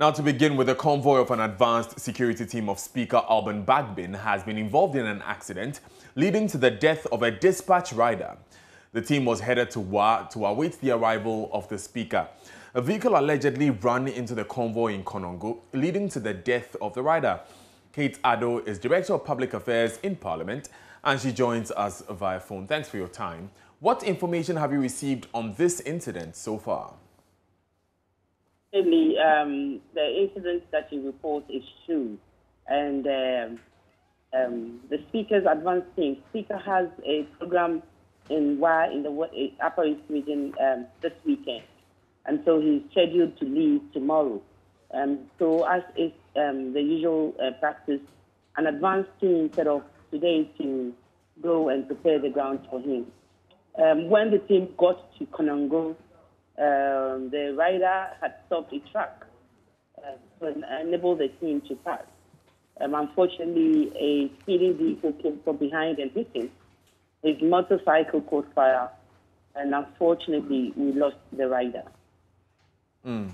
Now to begin with, a convoy of an advanced security team of Speaker Alban Bagbin has been involved in an accident leading to the death of a dispatch rider. The team was headed to Wa to await the arrival of the Speaker. A vehicle allegedly ran into the convoy in Konongo, leading to the death of the rider. Kate Addo is Director of Public Affairs in Parliament and she joins us via phone. Thanks for your time. What information have you received on this incident so far? Certainly, the incident that you report is true, and the Speaker's advanced team. Speaker has a program in Wa in the Upper East region this weekend, and so he's scheduled to leave tomorrow. So, as is the usual practice, an advanced team set off today to go and prepare the ground for him. When the team got to Konongo, the rider had stopped a truck to enable the team to pass. Unfortunately, a speeding vehicle came from behind and hit him. His motorcycle caught fire, and unfortunately, we lost the rider. Mm.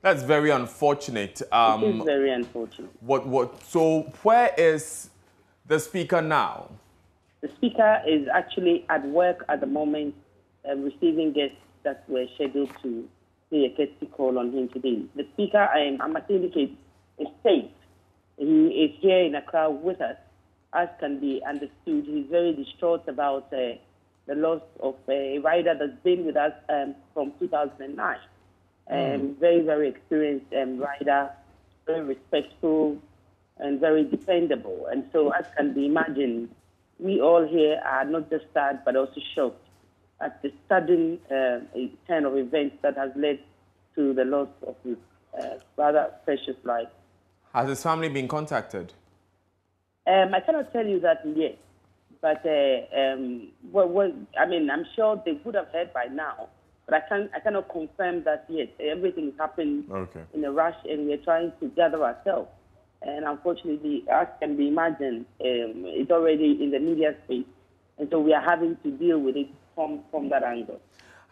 That's very unfortunate. It is very unfortunate. So where is the Speaker now? The Speaker is actually at work at the moment, receiving guests that were scheduled to pay a courtesy call on him today. The Speaker, I must indicate, is safe. He is here in Accra with us, as can be understood. He's very distraught about the loss of a rider that's been with us from 2009. Very, very experienced rider, very respectful and very dependable. And so, as can be imagined, we all here are not just sad but also shocked at the sudden turn of events that has led to the loss of his rather precious life. Has his family been contacted? I cannot tell you that yet, but I'm sure they would have heard by now. But I cannot confirm that yet. Everything happened in a rush, and we're trying to gather ourselves. And unfortunately, as can be imagined, it's already in the media space, and so we are having to deal with it from that angle.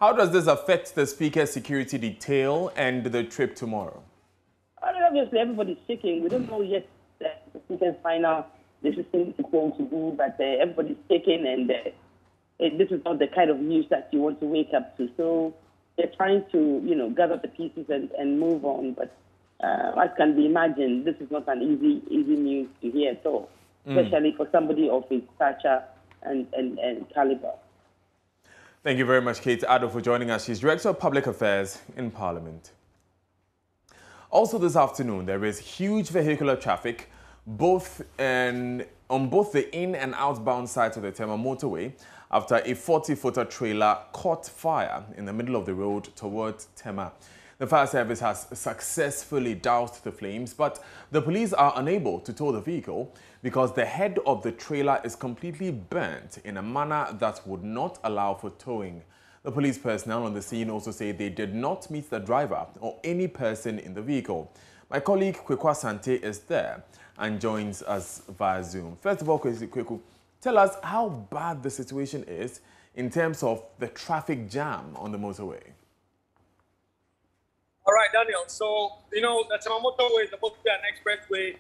How does this affect the Speaker's security detail and the trip tomorrow? Obviously, everybody's shaking. We don't know yet the Speaker's final decision is going to be, but everybody's shaking, and this is not the kind of news that you want to wake up to. So they're trying to, gather the pieces and move on, but as can be imagined, this is not an easy news to hear at all, especially for somebody of his stature and caliber. Thank you very much, Kate Addo, for joining us. She's Director of Public Affairs in Parliament. Also this afternoon, there is huge vehicular traffic on both the in- and outbound sides of the Tema Motorway after a 40-footer trailer caught fire in the middle of the road towards Tema. The fire service has successfully doused the flames, but the police are unable to tow the vehicle because the head of the trailer is completely burnt in a manner that would not allow for towing. The police personnel on the scene also say they did not meet the driver or any person in the vehicle. My colleague Kweku Asante is there and joins us via Zoom. First of all, Kweku, tell us how bad the situation is in terms of the traffic jam on the motorway. All right, Daniel. So, the Tema Motorway is supposed to be an expressway.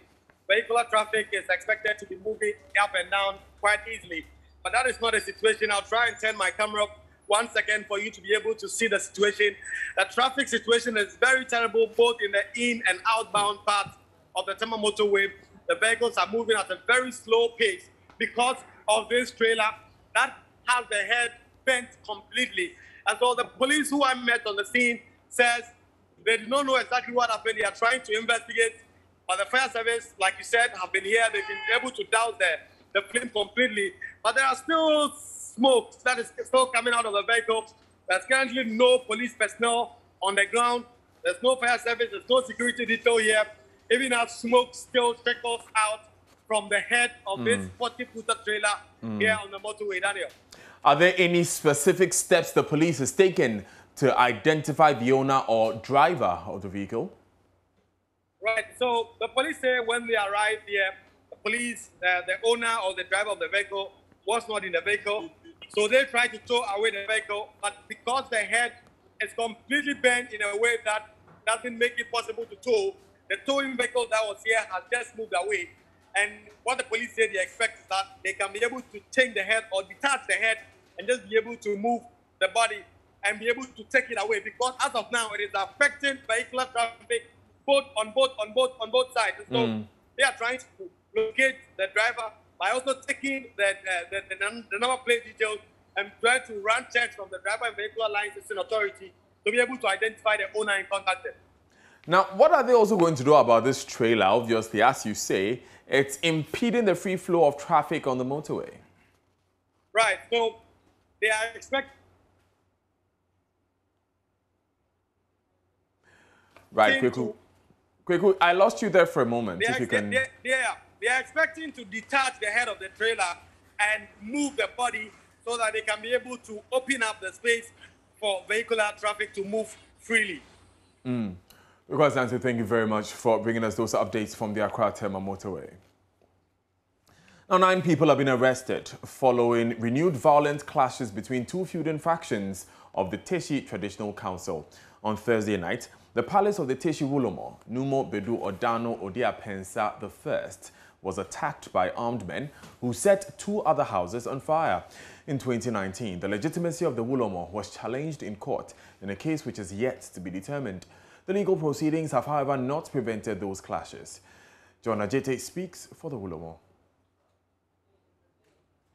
Vehicular traffic is expected to be moving up and down quite easily. But that is not the situation. I'll try and turn my camera up once again for you to be able to see the situation. The traffic situation is very terrible, both in the in and outbound parts of the Tema Motorway. The vehicles are moving at a very slow pace because of this trailer that has the head bent completely. And so the police who I met on the scene says, they do not know exactly what happened. They are trying to investigate. But the fire service, like you said, have been here. They've been able to douse the flame completely. But there are still smoke that is still coming out of the vehicles. There's currently no police personnel on the ground. There's no fire service. There's no security detail here. Even as smoke still trickles out from the head of this 40-footer trailer here on the motorway, Daniel. Are there any specific steps the police has taken to identify the owner or driver of the vehicle? Right, so the police say when they arrived here, the police, the owner or the driver of the vehicle was not in the vehicle. So they tried to tow away the vehicle, but because the head is completely bent in a way that doesn't make it possible to tow, The towing vehicle that was here has just moved away. And what the police say they expect is that they can be able to change the head or detach the head and just be able to move the body and be able to take it away, because as of now, it is affecting vehicular traffic on both sides. So they are trying to locate the driver by also taking the number plate details and trying to run checks from the driver and vehicular licensing authority to be able to identify the owner and contact them. Now, what are they also going to do about this trailer? Obviously, as you say, it's impeding the free flow of traffic on the motorway. Right. So they are expecting... Right, Kweku, I lost you there for a moment. They are expecting to detach the head of the trailer and move the body so that they can be able to open up the space for vehicular traffic to move freely. Kweku Asante, thank you very much for bringing us those updates from the Accra-Tema motorway. Now, 9 people have been arrested following renewed violent clashes between two feuding factions of the Teshi Traditional Council. On Thursday night, the palace of the Teshi Wulomo, Numo Bedu Odano Odia Pensa I, was attacked by armed men who set 2 other houses on fire. In 2019, the legitimacy of the Wulomo was challenged in court in a case which is yet to be determined. The legal proceedings have, however, not prevented those clashes. John Ajete speaks for the Wulomo.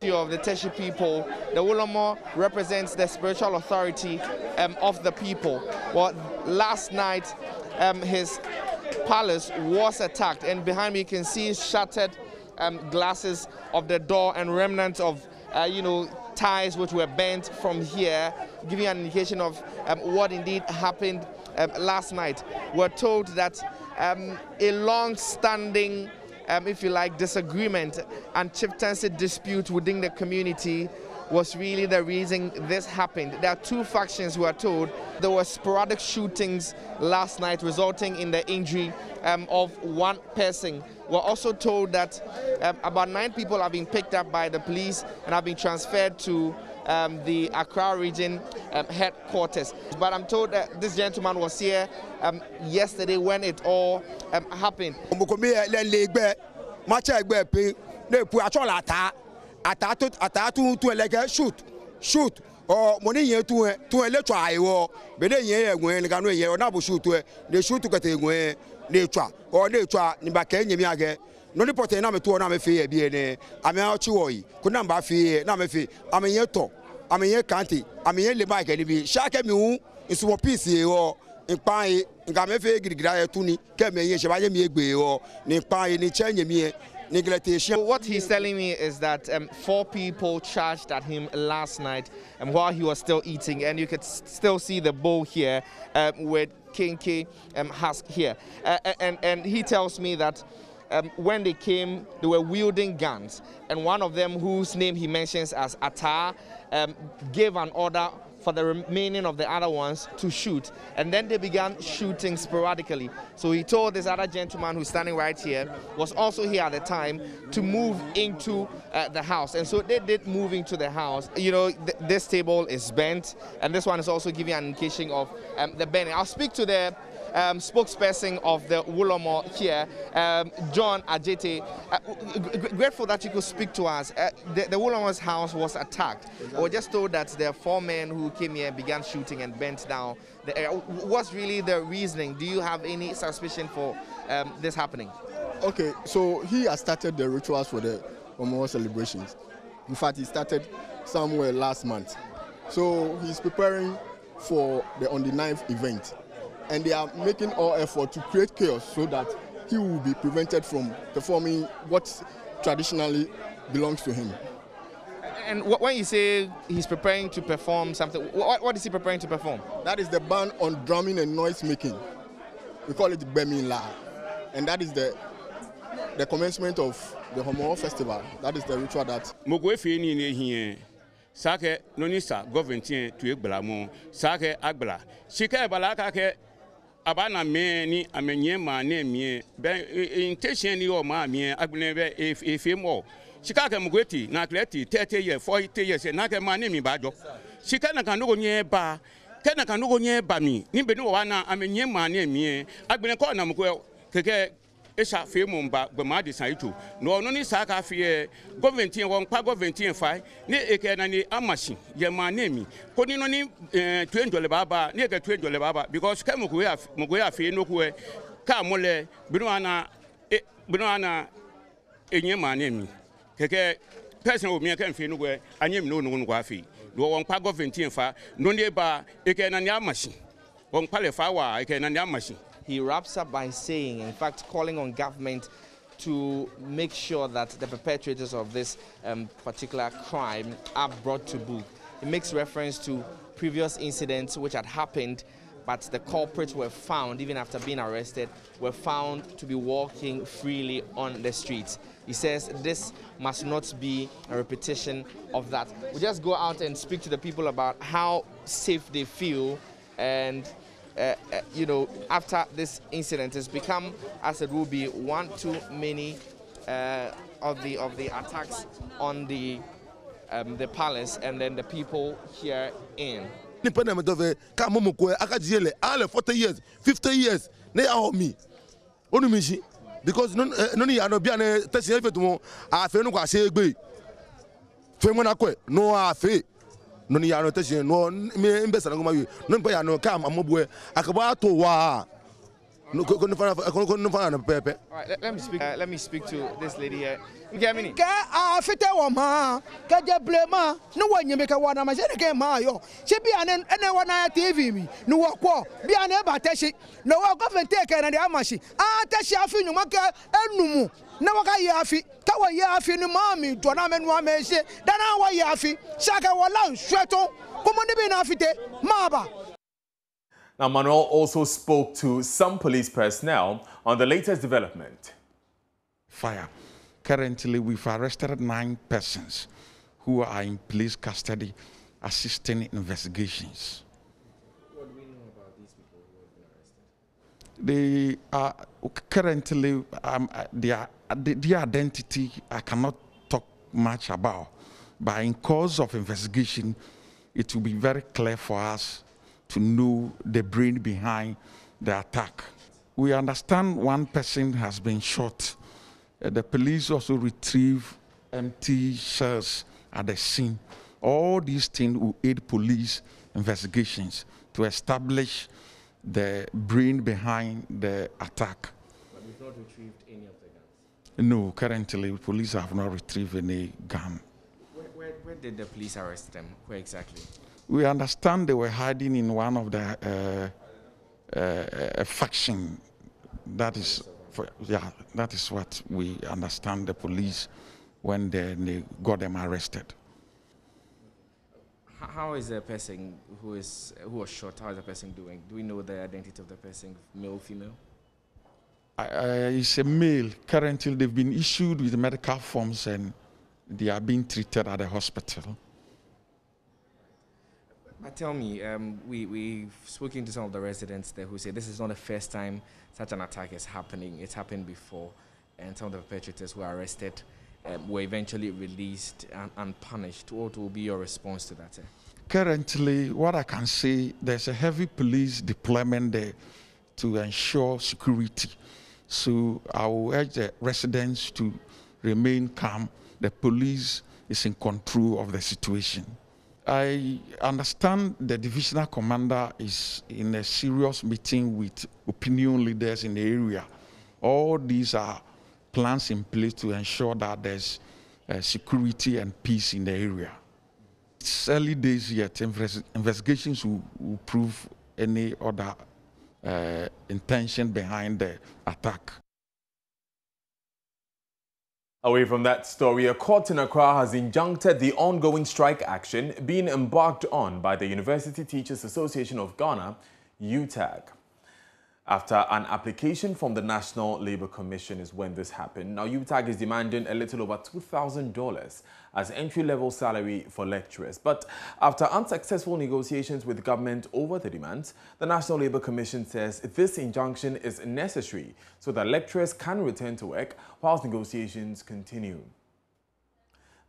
Of the Teshi people, the Wulomo represents the spiritual authority of the people. Well, last night his palace was attacked, and behind me you can see shattered glasses of the door and remnants of ties which were bent from here, giving an indication of what indeed happened last night. We're told that a long-standing if you like, disagreement and chieftaincy dispute within the community was really the reason this happened. There are 2 factions, we are told. There were sporadic shootings last night, resulting in the injury of 1 person. We're also told that about 9 people have been picked up by the police and have been transferred to the Accra region headquarters. But I'm told that this gentleman was here yesterday when it all happened. Shoot. Noni pote na me tuo na me fie bie ne ame achi wo yi ko na mba fie na me fie ame ye to ame ye kanti ame ye le bike ni bi shake mi hu nsu wo peace e wo npa yi nka me fie gidigira ye tuni ke me ye se ba ye mi egbe wo ni npa yi ni chenye mi e. What he's telling me is that 4 people charged at him last night while he was still eating, and you could still see the bowl here with kinky husk here. And he tells me that when they came, they were wielding guns, and one of them, whose name he mentions as Atar, gave an order for the remaining of the other ones to shoot, and then they began shooting sporadically. So he told this other gentleman who's standing right here, was also here at the time, to move into the house, and so they did move into the house. You know, this table is bent, and this one is also giving an indication of the bending. I'll speak to the spokesperson of the Wulomo here, John Ajete. Grateful that you could speak to us. The Wulomo's house was attacked. Exactly. We're just told that there are 4 men who came here and began shooting and bent down the area. What's really the reasoning? Do you have any suspicion for this happening? Okay, so he has started the rituals for the Homowo celebrations. In fact, he started somewhere last month. So he's preparing for the on the 9th event. And they are making all effort to create chaos so that he will be prevented from performing what traditionally belongs to him. And when you say he's preparing to perform something, what is he preparing to perform? That is the ban on drumming and noise making. We call it Bemi La. And that is the commencement of the Homowo festival. That is the ritual that... Sake nonisa government to Egbelamo, Sake Agbala. Shika Balaka Abana meni amenye mane mie ben intention your ma mie agbunebe if more. Shika Mugweti, Nakleti, 30 years, 40 years, and Naka mane mi bajo. Shika Nakano near ba, Kenakano near Bami, Nibenuana, amenye mane mie, Agbunako Namguel. keke esa femu mba gbema disa itu no no ni saka fie government won kwa government fai ni eke na ni amashi ye ma name ko ni no ni 200 baba ni eke 200 baba because kemu ku ya mugo ya fie no ku e ka mole binu ana enye ma name keke person wo mi kan fie no ku e anyem no no kwa fie do won kwa government fa no ni ba eke na ni amashi won kwa le fa wa eke na ni amashi. He wraps up by saying, in fact, calling on government to make sure that the perpetrators of this particular crime are brought to book. He makes reference to previous incidents which had happened, but the culprits were found, even after being arrested, were found to be walking freely on the streets. He says this must not be a repetition of that. We just go out and speak to the people about how safe they feel and you know, after this incident, it's become, as it will be, one too many of the attacks on the palace and then the people here in. Independent of Akajiele, all 40 years, 50 years, they are me. Only me, because none are not being tested every tomorrow. I feel no go say be. Feel no I feel. No ni ano teshe no me mbesa na ngomawi no mpa ya no kam amobwe akaba to wa no ko no fana na pepe. All right, let me speak to this lady here. Ngamini ka afite wo ma ka je blema no wanyeme ka wana ma je ne ka ma yo she bi an ene wana tv mi no wo ko bi an e ba teshe no wo ko fe take na de amashi a teshe afinu ma ka enumu na wo ka ye afi tawa ye afi ni maami do na menu amese dana wo ye afi shaka wala nsweto komo ni bi na afite maaba. Now, Manuel also spoke to some police personnel on the latest development. Fire. Currently, we've arrested 9 persons who are in police custody assisting investigations. What do we know about these people who have been arrested? They are currently, their identity I cannot talk much about, but in course of investigation, it will be very clear for us to know the brain behind the attack. We understand one person has been shot. The police also retrieve empty shells at the scene. All these things will aid police investigations to establish the brain behind the attack. But we've not retrieved any of the guns? No, currently police have not retrieved any gun. Where did the police arrest them? Where exactly? We understand they were hiding in one of the faction. That is, that is what we understand the police when they got them arrested. How is the person who was shot? How is the person doing? Do we know the identity of the person, male, female? It's a male. Currently, they've been issued with medical forms and they are being treated at the hospital. Tell me, we've spoken to some of the residents there who say this is not the first time such an attack is happening. It's happened before, and some of the perpetrators who were arrested were eventually released and punished. What will be your response to that? Currently, what I can say, there's a heavy police deployment there to ensure security. So I will urge the residents to remain calm. The police is in control of the situation. I understand the divisional commander is in a serious meeting with opinion leaders in the area. All these are plans in place to ensure that there's security and peace in the area. It's early days yet. Investigations will prove any other intention behind the attack. Away from that story, a court in Accra has injuncted the ongoing strike action being embarked on by the University Teachers Association of Ghana, UTAG. After an application from the National Labour Commission is when this happened. Now, UTAG is demanding a little over $2,000 as entry-level salary for lecturers. But after unsuccessful negotiations with government over the demands, the National Labour Commission says this injunction is necessary so that lecturers can return to work whilst negotiations continue.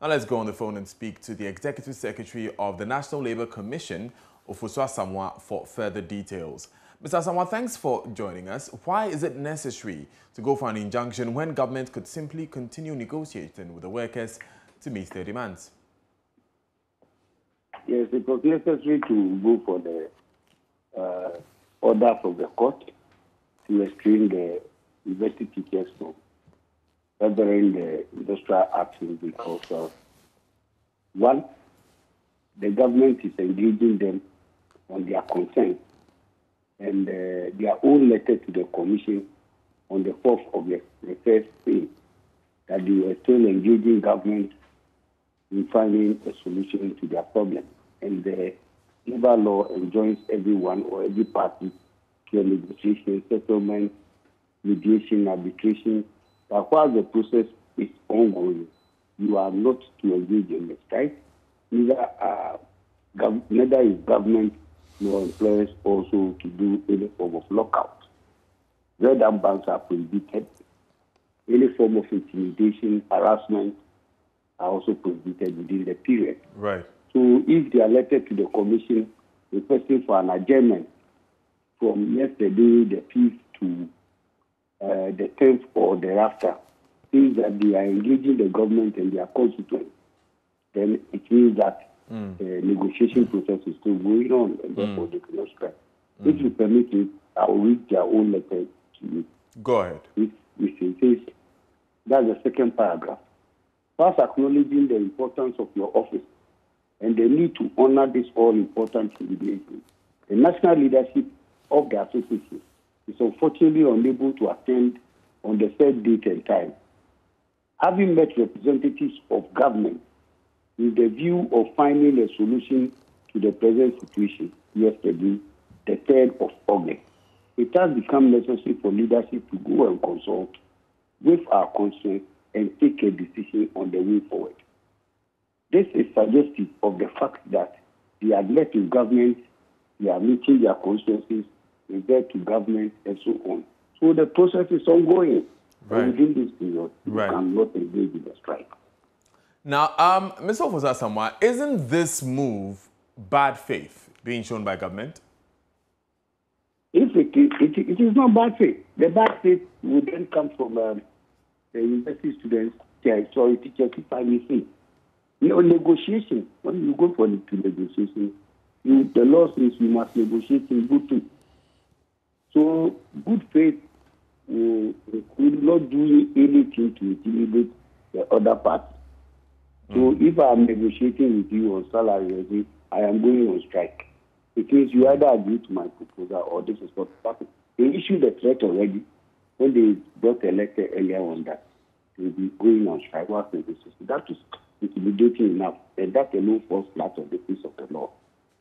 Now, let's go on the phone and speak to the Executive Secretary of the National Labour Commission, Ofosu Asamoah, for further details. Mr. Asamoah, thanks for joining us. Why is it necessary to go for an injunction when government could simply continue negotiating with the workers to meet their demands? Yes, it was necessary to go for the order from the court to restrain the university teachers from furthering the industrial action because of, one, the government is engaging them on their consent and their own letter to the commission on the 4th of the first thing that they were still engaging government in finding a solution to their problem. And the labor law enjoins everyone or every party to a negotiation, settlement, mediation, arbitration. But while the process is ongoing, you are not to engage in the strike. Neither is government nor employers also to do any form of lockout. Red arm bands are prohibited. Any form of intimidation, harassment are also prohibited within the period. Right. So if they are lettered to the commission requesting for an adjournment from yesterday, the 5th to the 10th or thereafter, things that they are engaging the government and their constituents, then it means that the negotiation process is still going on and therefore they cannot strike. If you permit it, I will read their own letter to you. Go ahead. Which it is, that's the second paragraph. First, acknowledging the importance of your office and the need to honor this all-important obligation, the national leadership of the association is unfortunately unable to attend on the said date and time. Having met representatives of government with the view of finding a solution to the present situation yesterday, the 3rd of August, it has become necessary for leadership to go and consult with our constituents and take a decision on the way forward. This is suggestive of the fact that they are led to government, they are meeting their constituencies, referred to government, and so on. So the process is ongoing. Right. Within this period, you cannot engage in a strike. Now, Mr. Ofosu Asamoah, isn't this move bad faith being shown by government? If it is not bad faith. The bad faith would then come from the university students, sorry, teachers, if I may say. You know, negotiation, when you go for negotiation, the law says you must negotiate in good faith. So good faith will not do anything to intimidate the other party. So if I am negotiating with you on salary, I am going on strike. It means you either agree to my proposal or this is not possible. They issued a threat already when they brought a letter earlier on that they'll be going on strike. That is intimidating enough, and that alone falls flat on the face of the law.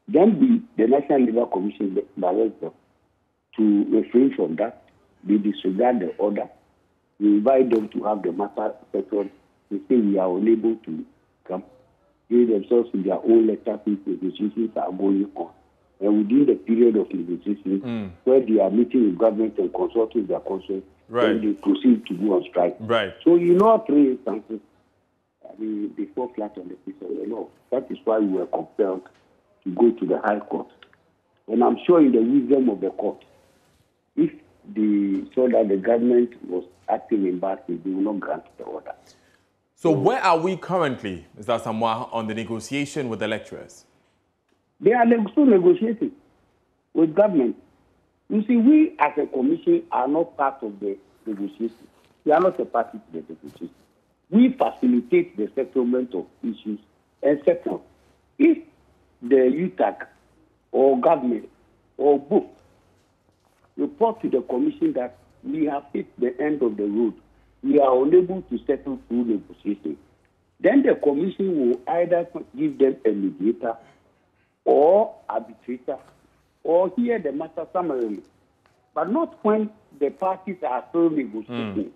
Then the National Labour Commission directs them to refrain from that. They disregard the order. We invite them to have the matter settled. They say we are unable to come. They themselves in their own letter, negotiations are going on. And within the period of negotiations, where they are meeting with government and consulting their council, then they proceed to go on strike. Right. So you know, three instances, I mean, they fall flat on the piece of the law. That is why we were compelled to go to the High Court. And I'm sure in the wisdom of the court, if they saw that the government was acting in bad faith, they will not grant the order. So where are we currently, Mr. Asamoah, on the negotiation with the lecturers? They are still negotiating with government. You see, we as a commission are not part of the negotiation. We are not a party to the negotiation. We facilitate the settlement of issues and settle. If the UTAG or government or both report to the commission that we have hit the end of the road, we are unable to settle through negotiation, then the commission will either give them a mediator or arbitrator or hear the matter summarily, but not when the parties are still negotiating.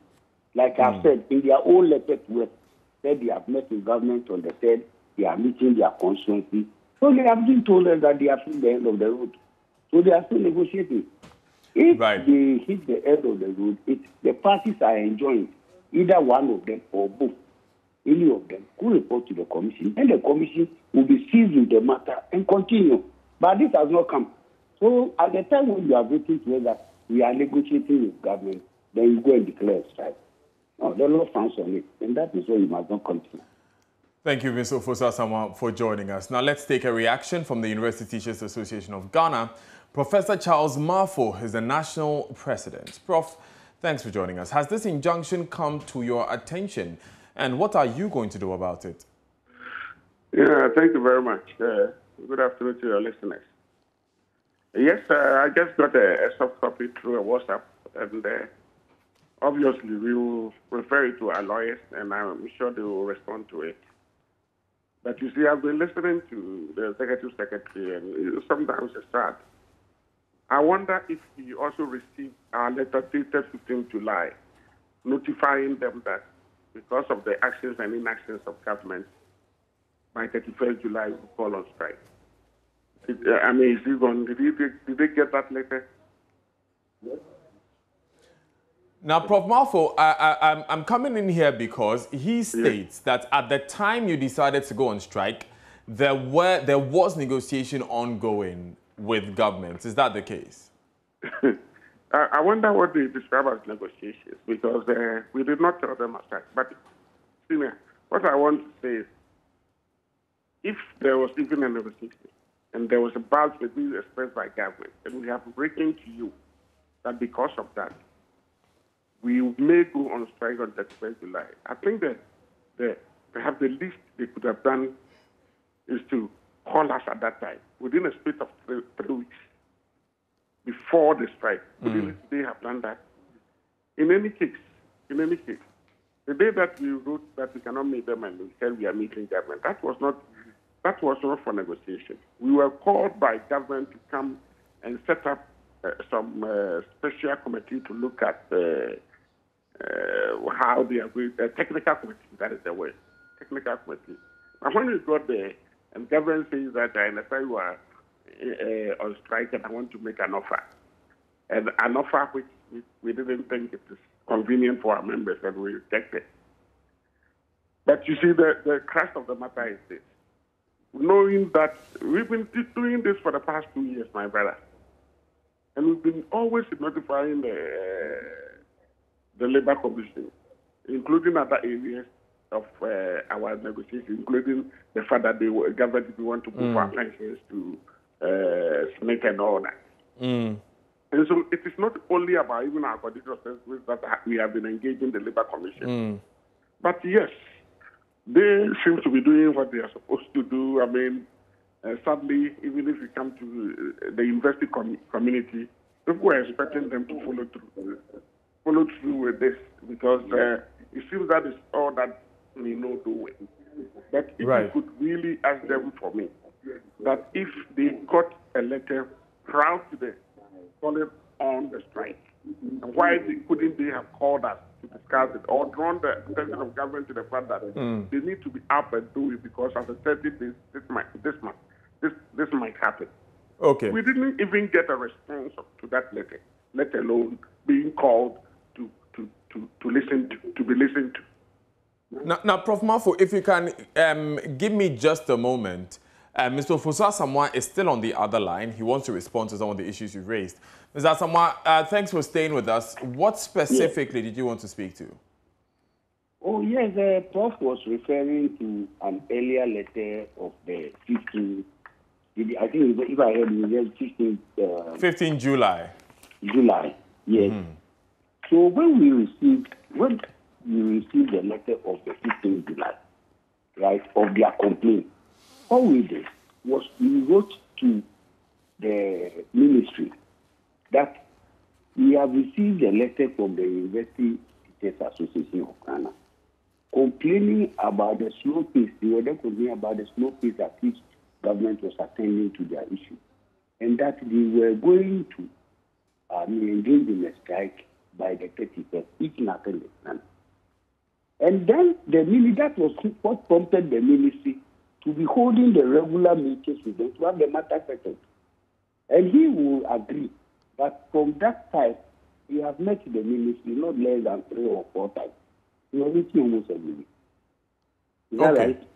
Like I've said, in their own letter to us, said they have met with government on the 3rd, they are meeting their constituency. So they have been told us that they are still the end of the road. So they are still negotiating. If they hit the end of the road, the parties are enjoined, either one of them or both, any of them, could report to the commission, and the commission will be seized with the matter and continue. But this has not come. So at the time when you are written to us that we are negotiating with government, then you go and declare a strike. No, there are no funds on it, and that is why you must not continue. Thank you, Mr. Ofosu Asamoah, for joining us. Now let's take a reaction from the University Teachers Association of Ghana. Professor Charles Marfo is the national president. Prof, thanks for joining us. Has this injunction come to your attention, and what are you going to do about it? Yeah, thank you very much. Good afternoon to your listeners. Yes, I just got a soft copy through a WhatsApp, and obviously we will refer it to our lawyers, and I'm sure they will respond to it. But you see, I've been listening to the Executive Secretary, and sometimes it's sad. I wonder if he also received our letter dated 15 July, notifying them that because of the actions and inactions of government, by 31st July, we will call on strike. I mean, is he gone? Did they get that letter? Yes. Now, Prof. Marfo, I'm coming in here because he states that at the time you decided to go on strike, there was negotiation ongoing with governments. Is that the case? I wonder what they describe as negotiations, because we did not tell them a strike. But, Senior, what I want to say is, if there was even a negotiation, and there was a balance between expressed by government, and we have written to you that because of that, we may go on strike on the 31st July. I think that perhaps the least they could have done is to call us at that time, within a space of 3 weeks before the strike. Wouldn't they have done that? In any case, the day that we wrote that we cannot meet them and we said we are meeting government, that was not for negotiation. We were called by government to come and set up some special committee to look at how they agreed. Technical committee, that is the word. Technical committee. And when we got there, and government says that I understand you are on strike and I want to make an offer. And an offer which we didn't think it is convenient for our members, and we rejected. But you see, the crux of the matter is this. Knowing that we've been doing this for the past 2 years, my brother, and we've been always notifying the Labour Commission, including other areas of our negotiations, including the fact that the government we want to move our pensions to SNAC and all that. And so it is not only about even our constituencies that we have been engaging the Labour Commission, but yes, they seem to be doing what they are supposed to do. I mean, sadly, even if you come to the university community, people are expecting them to follow through with this, because it seems that is all that we know doing. But if you could really ask them for me, that if they got a letter prior to the calling on the strike, why couldn't they have called us to discuss it, or drawn the attention of government to the fact that they need to be up and do it, because after 30 days, this might happen. Okay. We didn't even get a response to that letter, let alone being called to be listened to. Now, Prof. Marfo, if you can give me just a moment. Mr. Ofosu Asamoah is still on the other line. He wants to respond to some of the issues you raised. Mr. Asamoah, thanks for staying with us. What specifically did you want to speak to? Oh, yes, the Prof was referring to an earlier letter of the 15th. I think if I heard you, 15 July. July, yes. So when we received the letter of the 15th July, right, of their complaint, all we did was we wrote to the ministry that we have received a letter from the University Teachers Association of Ghana complaining about the slow pace. They were complaining about the slow pace at which government was attending to their issue, and that they were going to engage in a strike by the 31st, if nothing is done. And then that was what prompted the ministry to be holding the regular meetings with them to have the matter settled. And he will agree that from that time, we have met the ministry not less than 3 or 4 times. We are meeting almost every week. Is that right?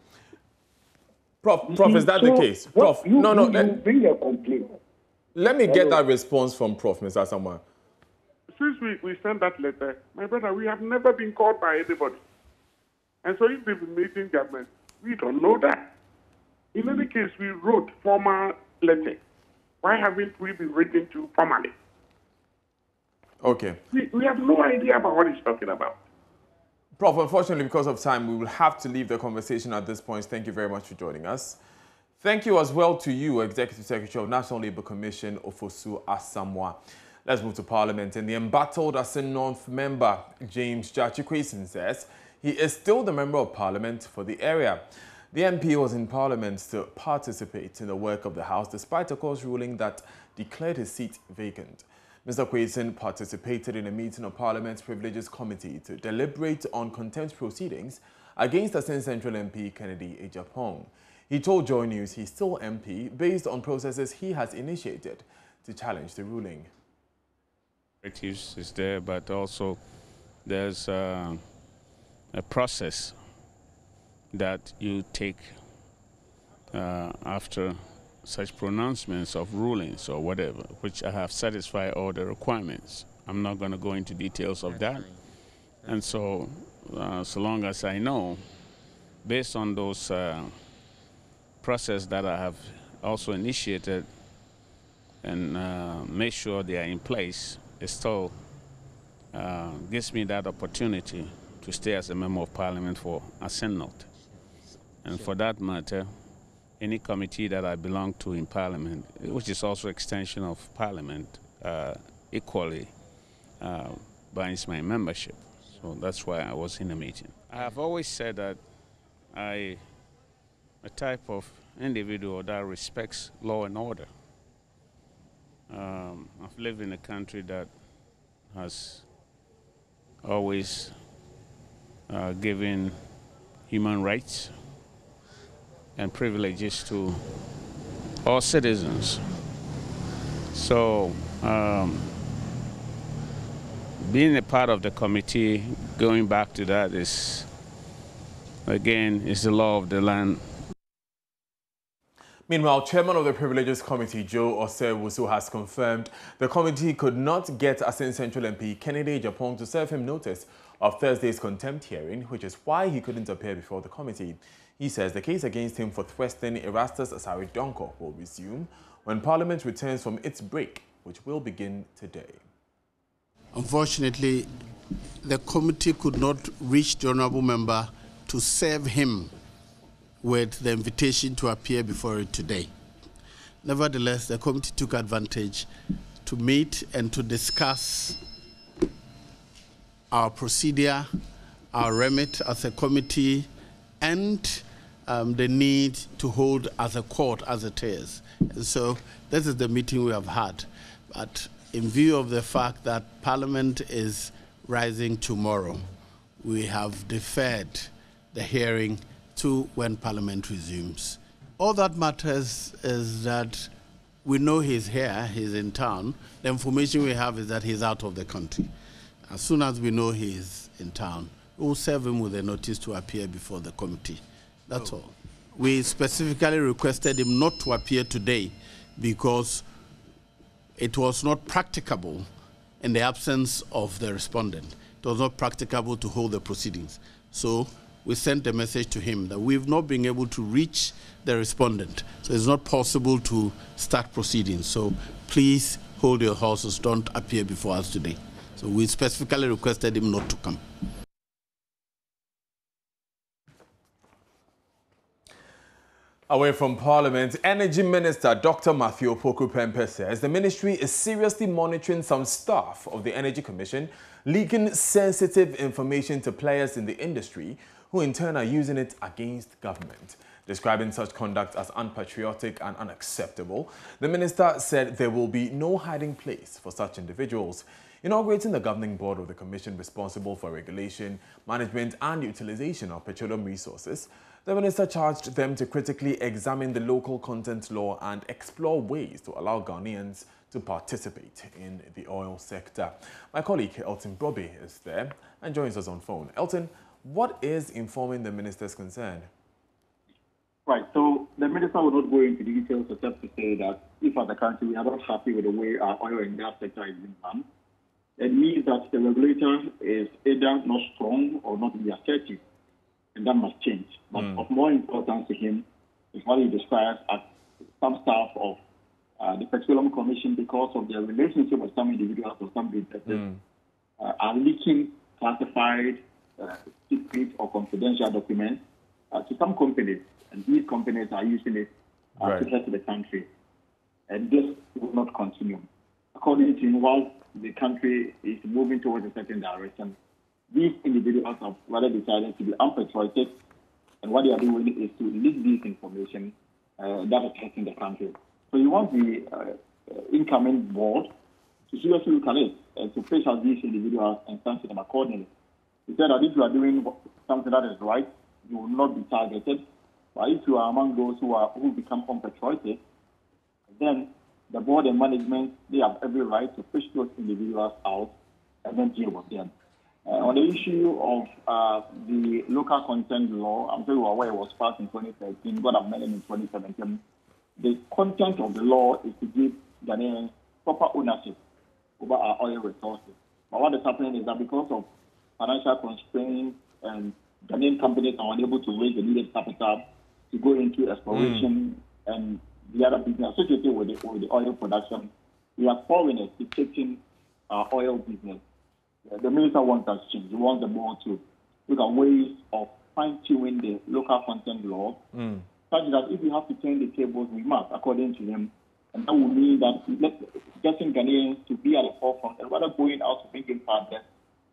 Prof, is that the case? Prof, no, you bring a complaint. Let me get that response from Prof. Mr. Asamoah. Since we sent that letter, my brother, we have never been called by anybody. And so if they've been making judgment, we don't know that. In any case, we wrote formal letter. Why haven't we been written to formally? Okay. We have no idea about what he's talking about. Prof, unfortunately, because of time, we will have to leave the conversation at this point. Thank you very much for joining us. Thank you as well to you, Executive Secretary of National Labour Commission, Ofosu Asamoah. Let's move to Parliament. And the embattled Assin North member, James Jachikwesen, says he is still the Member of Parliament for the area. The MP was in Parliament to participate in the work of the House, despite a court ruling that declared his seat vacant. Mr. Kwesen participated in a meeting of Parliament's Privileges Committee to deliberate on contempt proceedings against Assin Central MP Kennedy Agyapong. He told JoyNews he's still MP based on processes he has initiated to challenge the ruling. Directives is there, but also there's a process that you take after such pronouncements of rulings or whatever, which I have satisfied all the requirements. I'm not going to go into details of that. And so, so long as I know, based on those process that I have also initiated and made sure they are in place, it still gives me that opportunity to stay as a Member of Parliament for Assin North. And for that matter, any committee that I belong to in Parliament, which is also extension of Parliament, equally binds my membership. So that's why I was in the meeting. I have always said that I a type of individual that respects law and order. I've lived in a country that has always given human rights and privileges to all citizens. So being a part of the committee, going back to that is, again, is the law of the land. Meanwhile, Chairman of the Privileges Committee, Joe Ose-Wusso, has confirmed the committee could not get Assin Central MP Kennedy Agyapong to serve him notice of Thursday's contempt hearing, which is why he couldn't appear before the committee. He says the case against him for thrusting Erastus Asari Donko will resume when Parliament returns from its break, which will begin today. Unfortunately, the committee could not reach the honourable member to serve him with the invitation to appear before it today. Nevertheless, the committee took advantage to meet and to discuss our procedure, our remit as a committee, and the need to hold as a court as it is. And so this is the meeting we have had. But in view of the fact that Parliament is rising tomorrow, we have deferred the hearing to when Parliament resumes. All that matters is that we know he's here, he's in town. The information we have is that he's out of the country. As soon as we know he's in town, we'll serve him with a notice to appear before the committee. That's all. We specifically requested him not to appear today because it was not practicable in the absence of the respondent. It was not practicable to hold the proceedings. So we sent a message to him that we've not been able to reach the respondent. So it's not possible to start proceedings. So please hold your horses. Don't appear before us today. So we specifically requested him not to come. Away from Parliament, Energy Minister Dr. Matthew Poku-Pemper says the ministry is seriously monitoring some staff of the Energy Commission leaking sensitive information to players in the industry, who in turn are using it against government. Describing such conduct as unpatriotic and unacceptable, the minister said there will be no hiding place for such individuals. Inaugurating the governing board of the commission responsible for regulation, management and utilisation of petroleum resources, the minister charged them to critically examine the local content law and explore ways to allow Ghanaians to participate in the oil sector. My colleague Elton Brobby is there and joins us on phone. Elton, what is informing the minister's concern? Right, so the minister Minister will not go into details except to say that if as a country we are not happy with the way our oil and gas sector is being run, it means that the regulator is either not strong or not really assertive, and that must change. But of more importance to him is what he describes as some staff of the Petroleum Commission, because of their relationship with some individuals or some businesses, are leaking classified, secret or confidential documents to some companies, and these companies are using it to help the country. And this will not continue. According to him, while the country is moving towards a certain direction, these individuals have rather decided to be unpatriotic, and what they are doing is to leak this information that is affecting the country. So you want the incoming board to seriously look at it and to face out these individuals and sanction them accordingly. He said that if you are doing something that is right, you will not be targeted. But if you are among those who become unpatriotic, then the board and management, they have every right to push those individuals out and then deal with them. On the issue of the local content law, I'm sure you are aware it was passed in 2013, got amended in 2017. The content of the law is to give Ghanaians proper ownership over our oil resources. But what is happening is that because of financial constraints and Ghanaian companies are unable to raise the needed capital to go into exploration and the other business associated with the oil production, we are foreigners dictating our oil business. The minister wants us to change. He wants the board to look at ways of fine-tuning the local content law, such that if we have to turn the tables, we must, according to him. And that will mean that getting Ghanaians to be at the forefront and rather going out to making partners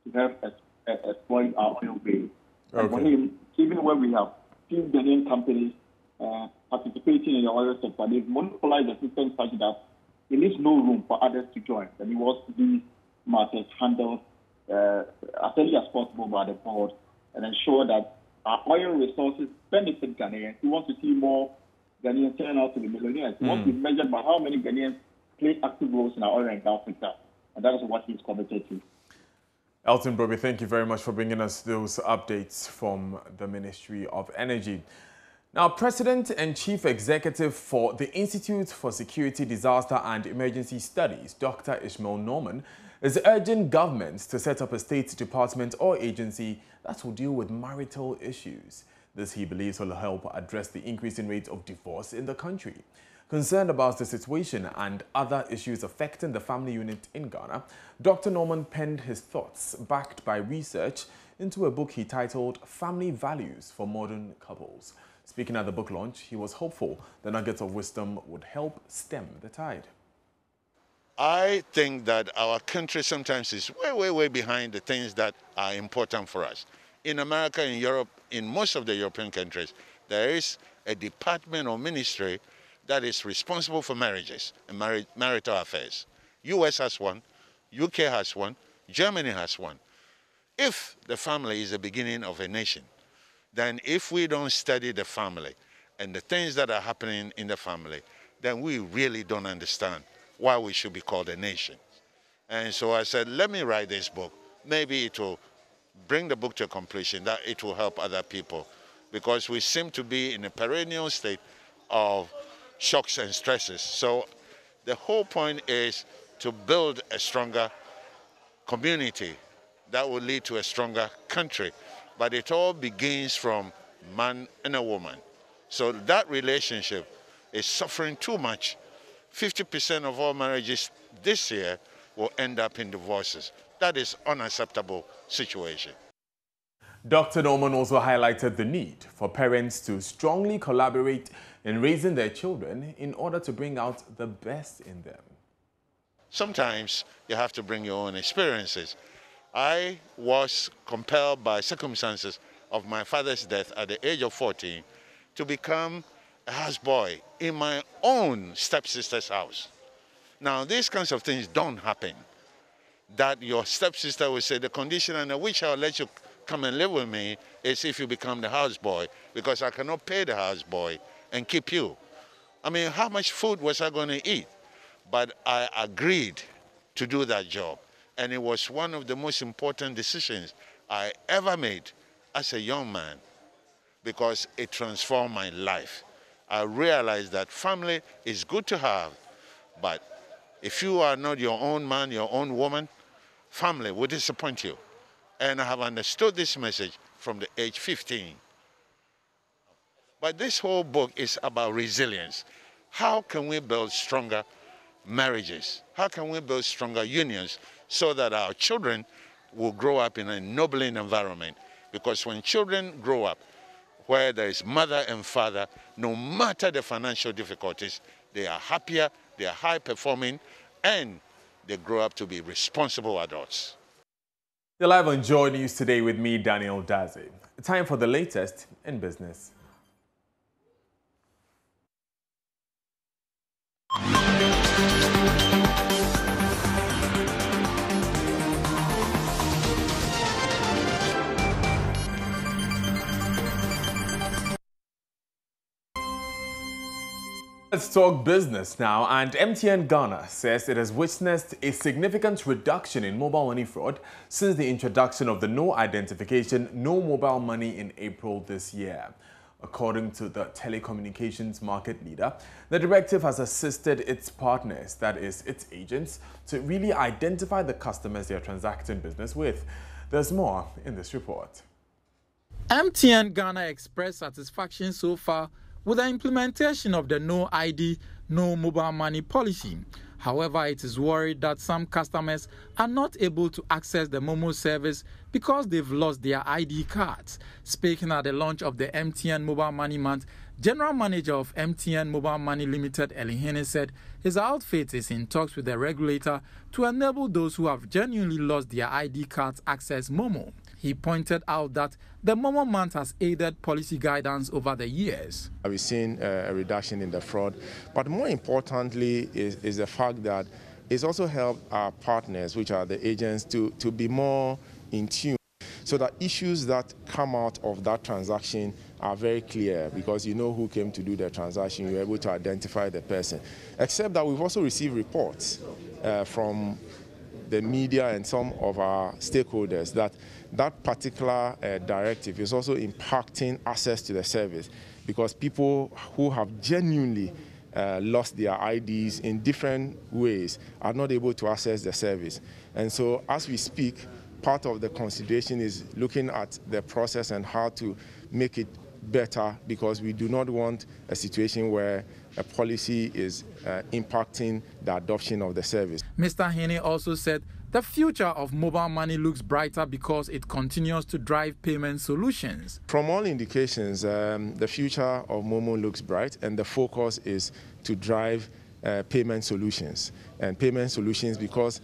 to help exploit our oil base. Okay. And for him, even when we have few Ghanaian companies participating in the oil sector, they've monopolized the system such that there is no room for others to join. And he wants these matters handled as early as possible by the board and ensure that our oil resources benefit Ghanaians. We want to see more Ghanaians turn out to be millionaires. We want to be measured by how many Ghanaians play active roles in our oil and gas sector. And that is what he's committed to. Elton Brobby, thank you very much for bringing us those updates from the Ministry of Energy. Now, President and Chief Executive for the Institute for Security, Disaster and Emergency Studies, Dr. Ishmael Norman, is urging governments to set up a state department or agency that will deal with marital issues. This, he believes, will help address the increasing rate of divorce in the country. Concerned about the situation and other issues affecting the family unit in Ghana, Dr. Norman penned his thoughts, backed by research, into a book he titled Family Values for Modern Couples. Speaking at the book launch, he was hopeful the nuggets of wisdom would help stem the tide. I think that our country sometimes is way, way, way behind the things that are important for us. In America, in Europe, in most of the European countries, there is a department or ministry that is responsible for marriages and marital affairs. US has one, UK has one, Germany has one. If the family is the beginning of a nation, then if we don't study the family and the things that are happening in the family, then we really don't understand why we should be called a nation. And so I said, let me write this book. Maybe it will bring the book to a completion, that it will help other people, because we seem to be in a perennial state of shocks and stresses. So the whole point is to build a stronger community that will lead to a stronger country. But it all begins from man and a woman. So that relationship is suffering too much. 50% of all marriages this year will end up in divorces. That is an unacceptable situation. Dr. Norman also highlighted the need for parents to strongly collaborate in raising their children in order to bring out the best in them. Sometimes you have to bring your own experiences. I was compelled by circumstances of my father's death at the age of 14 to become a houseboy in my own stepsister's house. Now, these kinds of things don't happen. That your stepsister will say, the condition under which I'll let you come and live with me is if you become the houseboy, because I cannot pay the houseboy and keep you. I mean, how much food was I going to eat? But I agreed to do that job. And it was one of the most important decisions I ever made as a young man, because it transformed my life. I realized that family is good to have, but if you are not your own man, your own woman, family will disappoint you. And I have understood this message from the age 15. But this whole book is about resilience. How can we build stronger marriages? How can we build stronger unions so that our children will grow up in an ennobling environment? Because when children grow up, where there is mother and father, no matter the financial difficulties, they are happier, they are high performing, and they grow up to be responsible adults. You're live on Joy News today with me, Daniel Daze. Time for the latest in business. Let's talk business now, and MTN Ghana says it has witnessed a significant reduction in mobile money fraud since the introduction of the no identification, no mobile money in April this year. According to the telecommunications market leader, the directive has assisted its partners, that is, its agents, to really identify the customers they are transacting business with. There's more in this report. MTN Ghana expressed satisfaction so far with the implementation of the no ID, no mobile money policy. However, it is worried that some customers are not able to access the MoMo service because they've lost their ID cards. Speaking at the launch of the MTN Mobile Money Month, General Manager of MTN Mobile Money Limited, Eli Hene, said his outfit is in talks with the regulator to enable those who have genuinely lost their ID cards access MoMo. He pointed out that the MoMo month has aided policy guidance over the years. We've seen a reduction in the fraud, but more importantly is the fact that it's also helped our partners, which are the agents, to be more in tune, so that issues that come out of that transaction are very clear, because you know who came to do the transaction, you're able to identify the person. Except that we've also received reports from the media and some of our stakeholders that particular directive is also impacting access to the service, because people who have genuinely lost their IDs in different ways are not able to access the service. And so as we speak, part of the consideration is looking at the process and how to make it better, because we do not want a situation where a policy is impacting the adoption of the service. Mr. Hene also said the future of mobile money looks brighter because it continues to drive payment solutions. From all indications, the future of MoMo looks bright, and the focus is to drive payment solutions. And payment solutions, because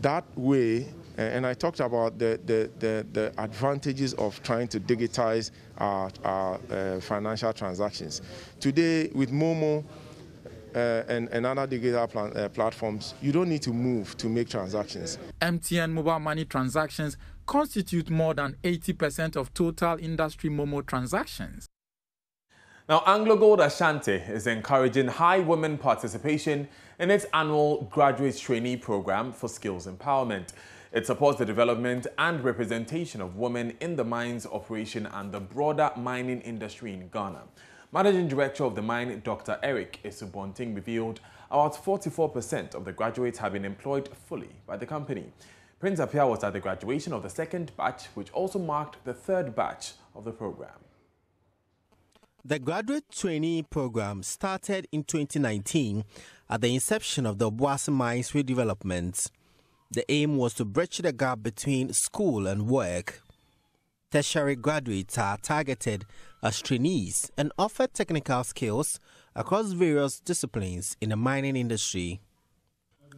that way, and I talked about the advantages of trying to digitize our financial transactions. Today, with MoMo, and other digital platforms, you don't need to move to make transactions. MTN mobile money transactions constitute more than 80% of total industry MoMo transactions. Now, AngloGold Ashanti is encouraging high women participation in its annual graduate trainee program for skills empowerment. It supports the development and representation of women in the mines operation and the broader mining industry in Ghana. Managing Director of the mine, Dr. Eric Asubonteng, revealed about 44% of the graduates have been employed fully by the company. Prince Appiah was at the graduation of the second batch, which also marked the third batch of the program. The graduate trainee program started in 2019 at the inception of the Obuasi Mines redevelopment. The aim was to bridge the gap between school and work. Tertiary graduates are targeted as trainees and offer technical skills across various disciplines in the mining industry.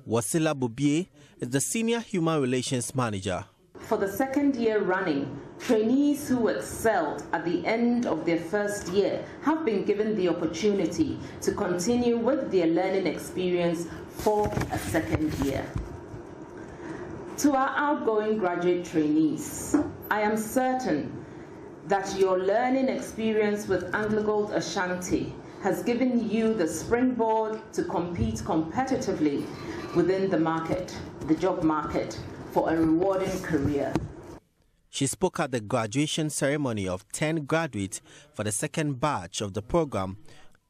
Wasila Boubier is the Senior Human Relations Manager. For the second year running, trainees who excelled at the end of their first year have been given the opportunity to continue with their learning experience for a second year. To our outgoing graduate trainees, I am certain that your learning experience with AngloGold Ashanti has given you the springboard to compete competitively within the market, the job market, for a rewarding career. She spoke at the graduation ceremony of 10 graduates for the second batch of the program,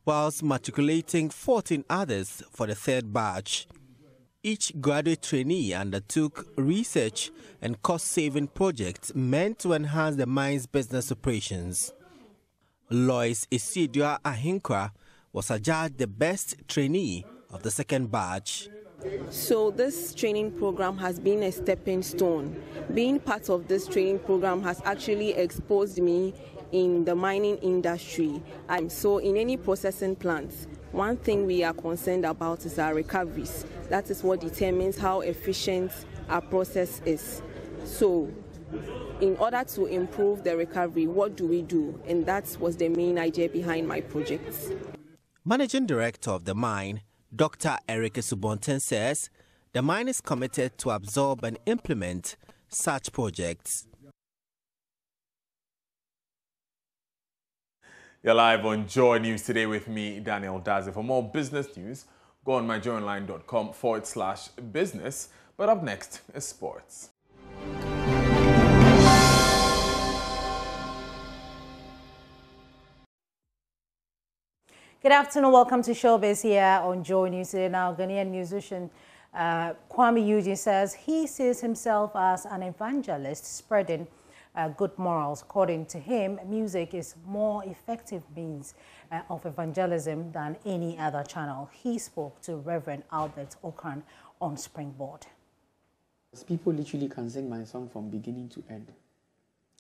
whilst matriculating 14 others for the third batch. Each graduate trainee undertook research and cost-saving projects meant to enhance the mine's business operations. Lois Isidua Ahinkwa was adjudged the best trainee of the second batch. So this training program has been a stepping stone. Being part of this training program has actually exposed me in the mining industry. And so in any processing plant, one thing we are concerned about is our recoveries. That is what determines how efficient our process is. So in order to improve the recovery, what do we do? And that was the main idea behind my project. Managing Director of the mine, Dr. Eric Asubonteng, says the mine is committed to absorb and implement such projects. You're live on Joy News today with me, Daniel Dazi. For more business news, go on myjoyonline.com/business. But up next is sports. Good afternoon. Welcome to Showbiz here on Joy News today. Now, Ghanaian musician Kwame Eugene says he sees himself as an evangelist spreading good morals. According to him, music is more effective means of evangelism than any other channel. He spoke to Reverend Albert Okan on Springboard. People literally can sing my song from beginning to end.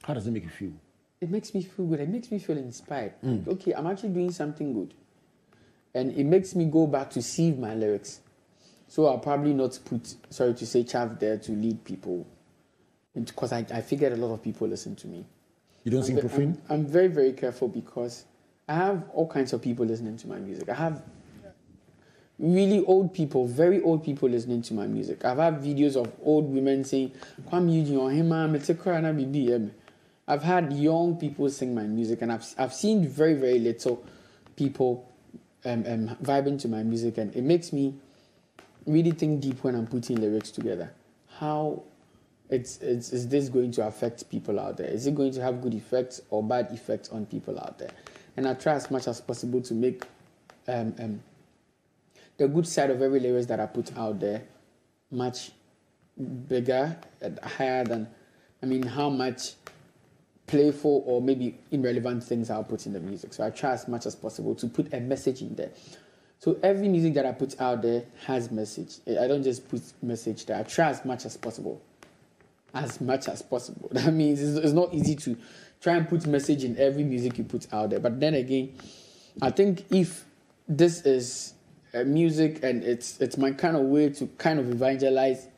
How does it make you feel? It makes me feel good. It makes me feel inspired. Okay, I'm actually doing something good. And it makes me go back to see my lyrics. So I'll probably not put, sorry to say, chaff there to lead people. Because I figured a lot of people listen to me. You don't sing profane? I'm very, very careful because I have all kinds of people listening to my music. I have really old people, very old people listening to my music. I've had videos of old women saying, Kwame Eugene, I've had young people sing my music, and I've seen very, very little people vibing to my music, and it makes me really think deep when I'm putting lyrics together. How is this going to affect people out there? Is it going to have good effects or bad effects on people out there? And I try as much as possible to make the good side of every lyrics that I put out there much bigger and higher than, I mean, how much playful or maybe irrelevant things I'll put in the music. So I try as much as possible to put a message in there. So every music that I put out there has message. I don't just put message there. I try as much as possible. As much as possible. That means it's not easy to try and put message in every music you put out there. But then again, I think if this is music and it's my kind of way to kind of evangelize,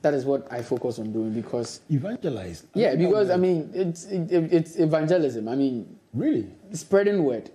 that is what I focus on doing because... Evangelize? Yeah, because, I mean, it's evangelism. I mean... Really? Spreading word.